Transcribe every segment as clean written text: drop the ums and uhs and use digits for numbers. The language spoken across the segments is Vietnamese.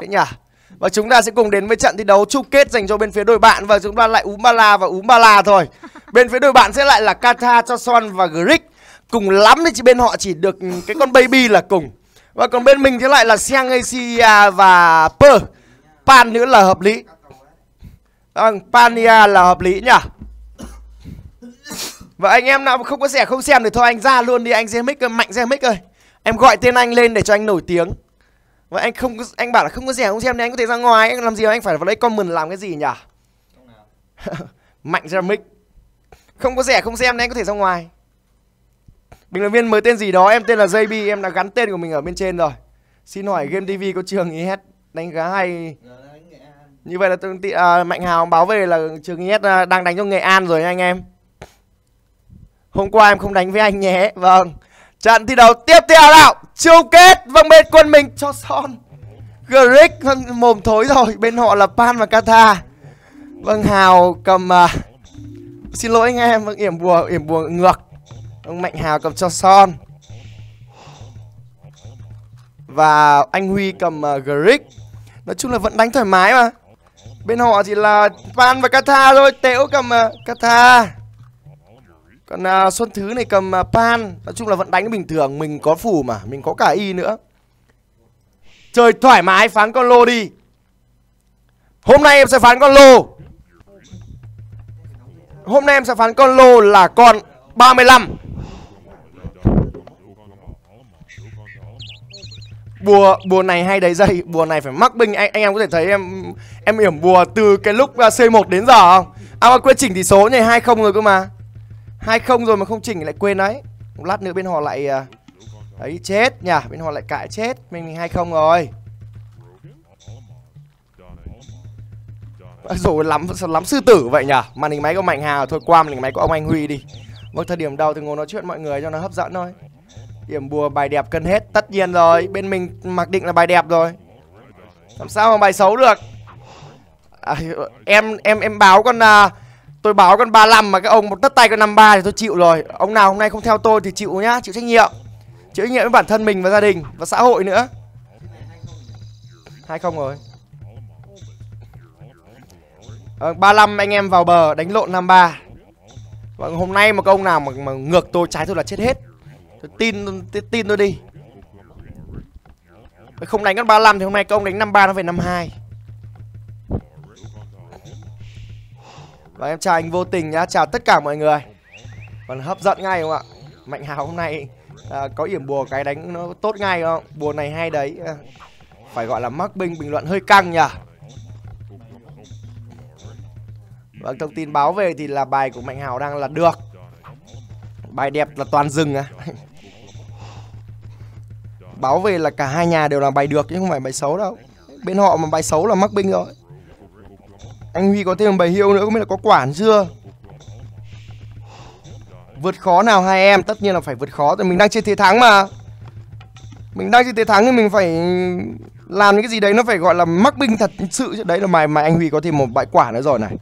Đấy nhỉ. Và chúng ta sẽ cùng đến với trận thi đấu chung kết dành cho bên phía đội bạn. Và chúng ta lại úm ba la thôi. Bên phía đội bạn sẽ lại là Kata, Choson và Grick. Cùng lắm thì bên họ chỉ được cái con Baby là cùng. Và còn bên mình thì lại là Siang, Asia và Per. Pan nữa là hợp lý. Pania là hợp lý nhỉ. Và anh em nào không có rẻ không xem thì thôi anh ra luôn đi anh Zemic ơi, Mạnh Zemic ơi. Em gọi tên anh lên để cho anh nổi tiếng. Và anh không, anh bảo là không có rẻ không xem thì anh có thể ra ngoài, anh làm gì mà anh phải vào đây comment làm cái gì nhỉ? Mạnh Zemic. Không có rẻ không xem thì anh có thể ra ngoài. Bình luận viên mới tên gì đó, em tên là JB, em đã gắn tên của mình ở bên trên rồi. Xin hỏi Game TV có trường IS đánh khá hay. Như vậy là Mạnh Hào báo về là trường IS đang đánh cho Nghệ An rồi anh em. Hôm qua em không đánh với anh nhé. Vâng. Trận thi đấu tiếp theo nào. Chung kết. Vâng, bên quân mình Choson, Grick mồm thối rồi. Bên họ là Pan và Kata. Vâng, Hào cầm xin lỗi anh em. Vâng, yểm bùa ngược. Ông Mạnh Hào cầm Choson và anh Huy cầm Grick. Nói chung là vẫn đánh thoải mái mà. Bên họ chỉ là Pan và Kata thôi. Tễu cầm Kata. Còn Xuân Thứ này cầm Pan. Nói chung là vẫn đánh bình thường. Mình có phủ mà. Mình có cả Y nữa. Chơi thoải mái. Phán con lô đi. Hôm nay em sẽ phán con lô. Hôm nay em sẽ phán con lô là con 35. Bùa này hay đấy dây. Bùa này phải mắc binh. Anh em có thể thấy em yểm bùa từ cái lúc C1 đến giờ không? À quên chỉnh tỷ số này 2-0 rồi cơ mà. 2-0 rồi mà không chỉnh lại quên đấy. Một lát nữa bên họ lại ấy chết nhỉ, bên họ lại cãi chết. Mình 2-0 rồi. Rồi lắm sư tử vậy nhỉ. Màn hình máy có Mạnh Hào thôi, qua màn hình máy của ông Anh Huy đi. Vâng, thời điểm đầu thì ngồi nói chuyện mọi người cho nó hấp dẫn thôi. Điểm bùa bài đẹp cân hết, tất nhiên rồi. Bên mình mặc định là bài đẹp rồi. Làm sao mà bài xấu được. Em báo con tôi báo con 35 mà các ông một tất tay con 53 thì tôi chịu rồi. Ông nào hôm nay không theo tôi thì chịu nhá, chịu trách nhiệm. Chịu trách nhiệm với bản thân mình và gia đình và xã hội nữa. 2-0 rồi. 35 anh em vào bờ đánh lộn 53. Và hôm nay mà các ông nào mà ngược tôi trái tôi là chết hết. Tôi tin tôi đi. Không đánh con 35 thì hôm nay các ông đánh 53 nó về 52. Và em chào anh Vô Tình nhá, chào tất cả mọi người. Còn hấp dẫn ngay không ạ? Mạnh Hào hôm nay có yểm bùa cái đánh nó tốt ngay không? Bùa này hay đấy. Phải gọi là mắc binh, bình luận hơi căng nhỉ. Và thông tin báo về thì là bài của Mạnh Hào đang là được. Bài đẹp là toàn dừng à. Báo về là cả hai nhà đều là bài được chứ không phải bài xấu đâu. Bên họ mà bài xấu là mắc binh rồi. Anh Huy có thêm một bài hiệu nữa, không biết là có quản chưa. Vượt khó nào hai em, tất nhiên là phải vượt khó. Mình đang chơi thế thắng mà. Mình đang chơi thế thắng thì mình phải làm những cái gì đấy nó phải gọi là mắc binh thật sự. Đấy là mà anh Huy có thêm một bài quả nữa rồi này.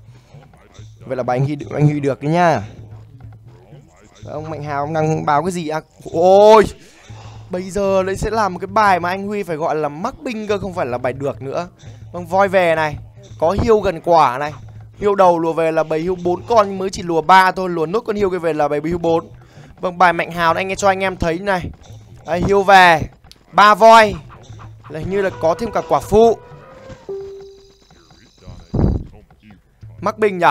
Vậy là bài anh Huy được đấy nha. Ông Mạnh Hào đang báo cái gì à? Ôi, bây giờ đấy sẽ làm một cái bài mà anh Huy phải gọi là mắc binh cơ, không phải là bài được nữa. Vâng, voi về này. Có hiêu gần quả này. Hiêu đầu lùa về là bầy hiêu 4 con nhưng mới chỉ lùa 3 thôi. Lùa nốt con hiêu kia về là bầy hiêu 4. Vâng, bài Mạnh Hào anh nghe cho anh em thấy này. Đây, hiêu về 3 voi là hình như là có thêm cả quả phụ. Mắc binh nhỉ.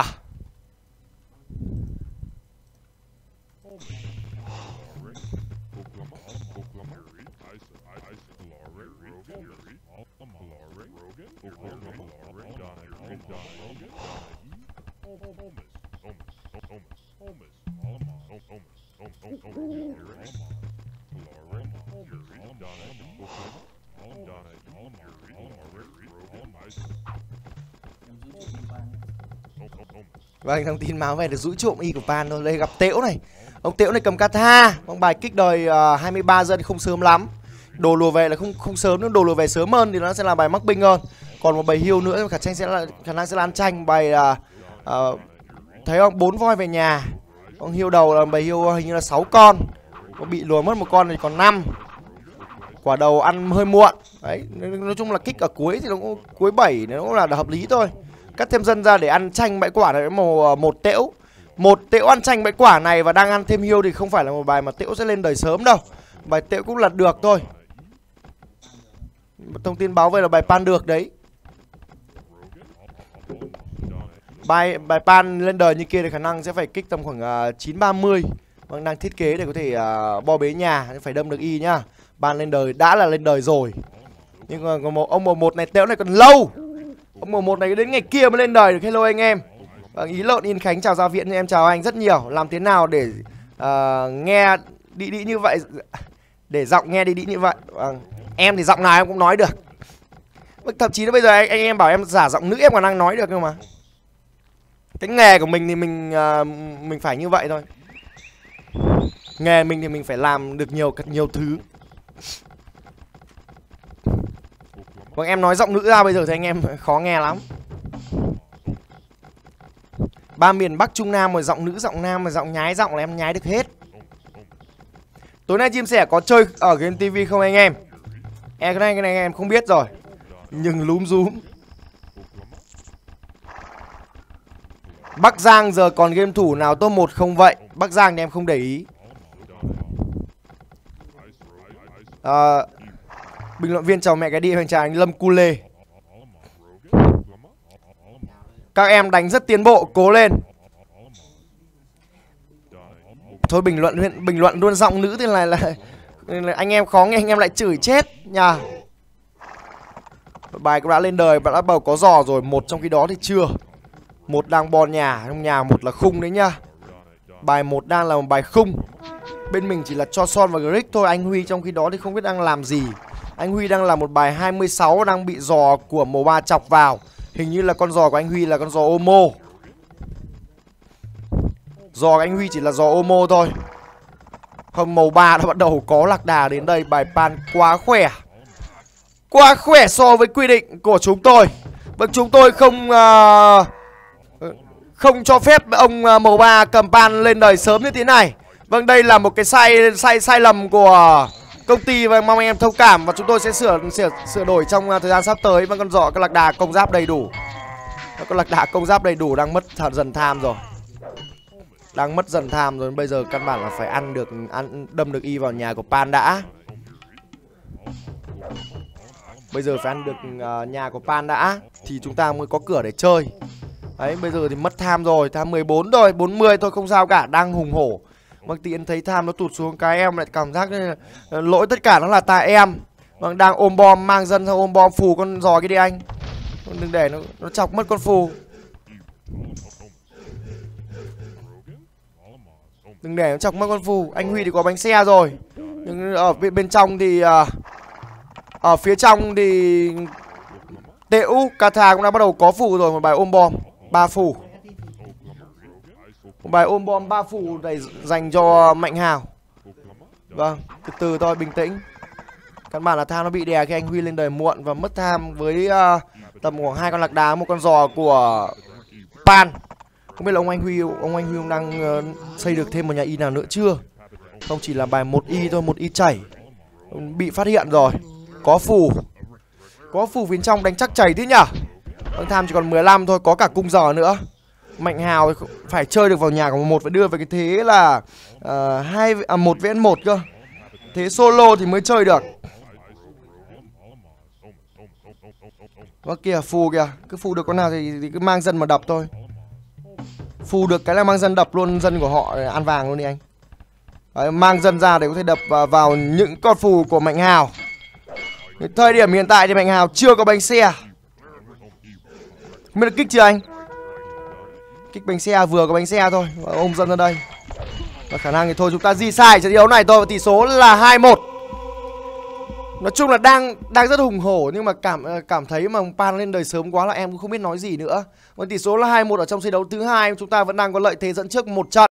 Vâng, thông tin máu về là rũ trộm Y của Pan thôi. Đây gặp Tễu này. Ông Tễu này cầm Kata. Ông bài kích đời 23 dân không sớm lắm. Đồ lùa về là không sớm nữa. Đồ lùa về sớm hơn thì nó sẽ là bài mắc binh hơn. Còn một bài hiêu nữa khả năng sẽ là ăn tranh. Bài thấy không, 4 voi về nhà. Ông hiêu đầu là bài hiêu hình như là 6 con. Có bị lùa mất một con thì còn 5. quả đầu ăn hơi muộn. Đấy, nói chung là kick ở cuối thì nó cũng cuối 7 nó cũng là hợp lý thôi. Cắt thêm dân ra để ăn chanh bãi quả này màu một Tễu. Một Tễu ăn chanh bãi quả này và đang ăn thêm hiêu thì không phải là một bài mà Tễu sẽ lên đời sớm đâu. Bài Tễu cũng là được thôi. Thông tin báo về là bài pan được đấy. Bài pan lên đời như kia thì khả năng sẽ phải kích tầm khoảng 930. Vâng, đang thiết kế để có thể bo bế nhà, phải đâm được y nhá. Ban lên đời đã là lên đời rồi. Nhưng mà ông mùa 1 này Tễu này còn lâu. Ông mùa 1 này đến ngày kia mới lên đời được. Hello anh em. Vâng, Ý Lộn Yên Khánh chào ra viện, em chào anh rất nhiều. Làm thế nào để nghe đi như vậy, để giọng nghe đi như vậy. Vâng, em thì giọng nào em cũng nói được. Thậm chí bây giờ anh em bảo em giả giọng nữ em còn đang nói được cơ mà. Cái nghề của mình thì mình phải như vậy thôi. Nghề mình thì mình phải làm được nhiều thứ. Vâng, em nói giọng nữ ra bây giờ thì anh em khó nghe lắm. Ba miền Bắc Trung Nam rồi, giọng nữ, giọng nam, rồi giọng nhái, giọng là em nhái được hết. Tối nay Chim Sẻ có chơi ở Game TV không anh em? Cái này em không biết rồi. Nhưng lúm rúm Bắc Giang giờ còn game thủ nào top 1 không vậy? Bắc Giang thì em không để ý. Bình luận viên chào mẹ cái đi, hoành trà anh Lâm Cu Lê. Các em đánh rất tiến bộ, cố lên. Thôi bình luận luôn giọng nữ thế này là anh em khó nghe, anh em lại chửi chết nha. Bài cũng đã lên đời, bạn đã bầu có giò rồi, một trong khi đó thì chưa. Một đang bò nhà, trong nhà một là khung đấy nhá. Bài một đang là một bài khung. Bên mình chỉ là cho son và Grick thôi. Anh Huy trong khi đó thì không biết đang làm gì. Anh Huy đang làm một bài 26, đang bị giò của màu 3 chọc vào. Hình như là con giò của anh Huy là con giò Omo. Giò của anh Huy chỉ là giò Omo thôi. Hôm màu 3 đã bắt đầu có lạc đà đến đây. Bài pan quá khỏe. Quá khỏe so với quy định của chúng tôi. Vâng, chúng tôi không cho phép ông màu 3 cầm pan lên đời sớm như thế này. Vâng, đây là một cái sai lầm của công ty và mong anh em thông cảm, và chúng tôi sẽ sửa đổi trong thời gian sắp tới. Vâng, con giỏ các lạc đà công giáp đầy đủ. Con lạc đà công giáp đầy đủ đang mất dần tham rồi. Đang mất dần tham rồi, bây giờ căn bản là phải đâm được y vào nhà của pan đã. Bây giờ phải ăn được nhà của pan đã thì chúng ta mới có cửa để chơi. Đấy, bây giờ thì mất tham rồi, tham 14 rồi, 40 thôi không sao cả, đang hùng hổ. Vâng, tiện thấy tham nó tụt xuống cái em lại cảm giác lỗi tất cả nó là tại em. Vâng, đang ôm bom, mang dân sang ôm bom phù con giò cái đi anh. Đừng để nó chọc mất con phù. Đừng để nó chọc mất con phù. Anh Huy thì có bánh xe rồi. Nhưng ở bên trong thì ở phía trong thì Tễu, Kata cũng đã bắt đầu có phù rồi. Một bài ôm bom, 3 phù. Một bài ôm bom 3 phù này dành cho Mạnh Hào. Vâng, từ từ thôi, bình tĩnh. Căn bản là tham nó bị đè khi anh Huy lên đời muộn và mất tham với tầm khoảng 2 con lạc đá, một con giò của pan. Không biết là ông anh Huy đang xây được thêm một nhà y nào nữa chưa? Không, chỉ là bài 1 y thôi, 1 y chảy. Bị phát hiện rồi. Có phù. Có phù bên trong đánh chắc chảy thế nhỉ? Ông tham chỉ còn 15 thôi, có cả cung giò nữa. Mạnh Hào phải chơi được vào nhà của một, phải đưa về cái thế là 1 vs 1 cơ. Thế solo thì mới chơi được. Và kìa phù kìa, cứ phù được con nào thì cứ mang dân mà đập thôi. Phù được cái là mang dân đập luôn dân của họ, ăn vàng luôn đi anh. Đấy, mang dân ra để có thể đập vào những con phù của Mạnh Hào. Thời điểm hiện tại thì Mạnh Hào chưa có bánh xe. Mới được kích chưa anh? Kích bánh xe, vừa có bánh xe thôi. Ôm dân ra đây. Và khả năng thì thôi chúng ta di sai trận đấu này thôi. Tỷ số là 2-1. Nói chung là đang rất hùng hổ. Nhưng mà cảm thấy mà pan lên đời sớm quá là em cũng không biết nói gì nữa. Và tỷ số là 2-1 ở trong trận đấu thứ hai. Chúng ta vẫn đang có lợi thế dẫn trước một trận.